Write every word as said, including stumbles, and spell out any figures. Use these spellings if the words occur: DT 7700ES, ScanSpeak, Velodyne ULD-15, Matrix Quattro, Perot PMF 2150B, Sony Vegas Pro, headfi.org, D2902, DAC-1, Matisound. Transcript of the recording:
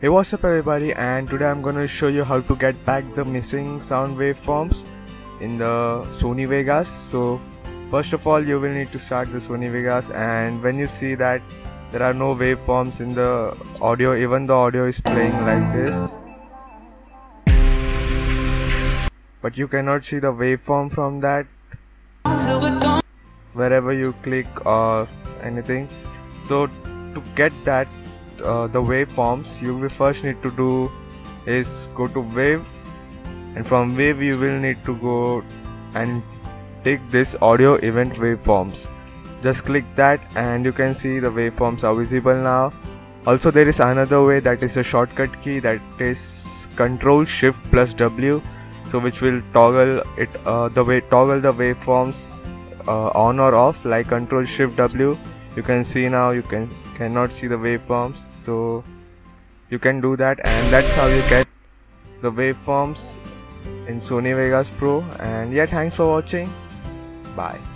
Hey, what's up everybody, and today I'm going to show you how to get back the missing sound waveforms in the Sony Vegas. So first of all, you will need to start the Sony Vegas, and when you see that there are no waveforms in the audio, even the audio is playing like this, but you cannot see the waveform from that wherever you click or anything. So to get that Uh, the waveforms, you will first need to do is go to wave, and from wave you will need to go and take this audio event waveforms. Just click that and you can see the waveforms are visible now. Also, there is another way, that is a shortcut key, that is control shift plus W, so which will toggle it uh, the way toggle the waveforms uh, on or off, like control shift W. You can see now you can cannot see the waveforms, so you can do that, and that's how you get the waveforms in Sony Vegas Pro. And yeah, thanks for watching. Bye.